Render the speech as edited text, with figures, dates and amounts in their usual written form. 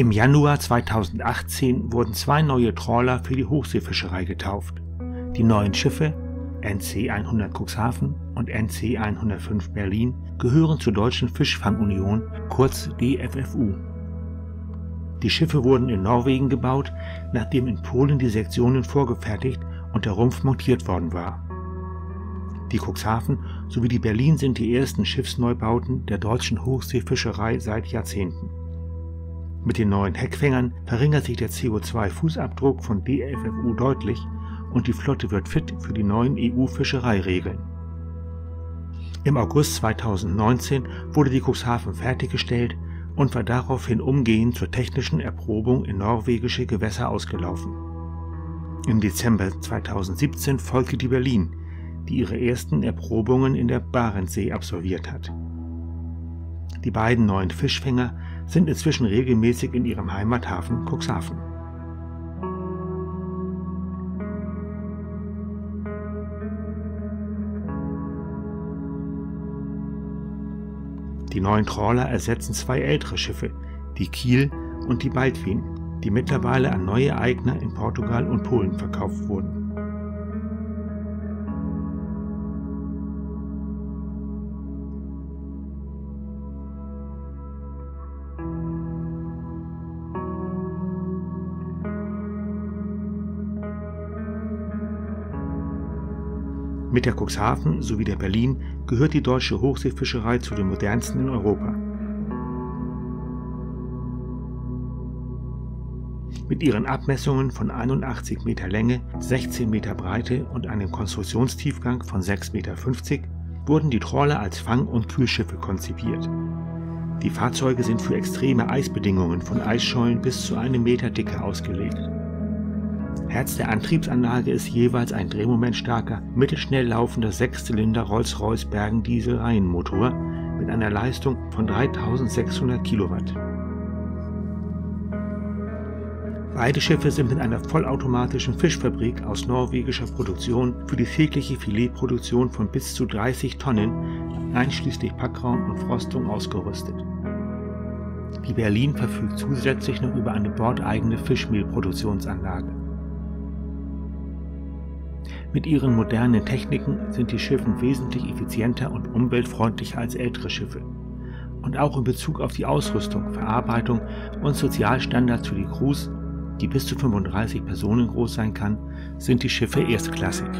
Im Januar 2018 wurden 2 neue Trawler für die Hochseefischerei getauft. Die neuen Schiffe NC-100 Cuxhaven und NC-105 Berlin gehören zur Deutschen-Fischfang-Union, kurz DFFU. Die Schiffe wurden in Norwegen gebaut, nachdem in Polen die Sektionen vorgefertigt und der Rumpf montiert worden war. Die Cuxhaven sowie die Berlin sind die ersten Schiffsneubauten der deutschen Hochseefischerei seit Jahrzehnten. Mit den neuen Heckfängern verringert sich der CO2-Fußabdruck von DFFU deutlich und die Flotte wird fit für die neuen EU-Fischereiregeln. Im August 2019 wurde die Cuxhaven fertiggestellt und war daraufhin umgehend zur technischen Erprobung in norwegische Gewässer ausgelaufen. Im Dezember 2017 folgte die Berlin, die ihre ersten Erprobungen in der Barentssee absolviert hat. Die beiden neuen Fischfänger sind inzwischen regelmäßig in ihrem Heimathafen Cuxhaven. Die neuen Trawler ersetzen 2 ältere Schiffe, die Kiel und die Baldwin, die mittlerweile an neue Eigner in Portugal und Polen verkauft wurden. Mit der Cuxhaven sowie der Berlin gehört die deutsche Hochseefischerei zu den modernsten in Europa. Mit ihren Abmessungen von 81 Meter Länge, 16 Meter Breite und einem Konstruktionstiefgang von 6,50 Meter wurden die Trawler als Fang- und Kühlschiffe konzipiert. Die Fahrzeuge sind für extreme Eisbedingungen von Eisschollen bis zu 1 Meter Dicke ausgelegt. Herz der Antriebsanlage ist jeweils ein drehmomentstarker, mittelschnell laufender 6-Zylinder Rolls-Royce Bergen Diesel-Reihenmotor mit einer Leistung von 3600 Kilowatt. Beide Schiffe sind mit einer vollautomatischen Fischfabrik aus norwegischer Produktion für die tägliche Filetproduktion von bis zu 30 Tonnen, einschließlich Packraum und Frostung, ausgerüstet. Die Berlin verfügt zusätzlich noch über eine bordeigene Fischmehlproduktionsanlage. Mit ihren modernen Techniken sind die Schiffe wesentlich effizienter und umweltfreundlicher als ältere Schiffe. Und auch in Bezug auf die Ausrüstung, Verarbeitung und Sozialstandards für die Crews, die bis zu 35 Personen groß sein kann, sind die Schiffe erstklassig.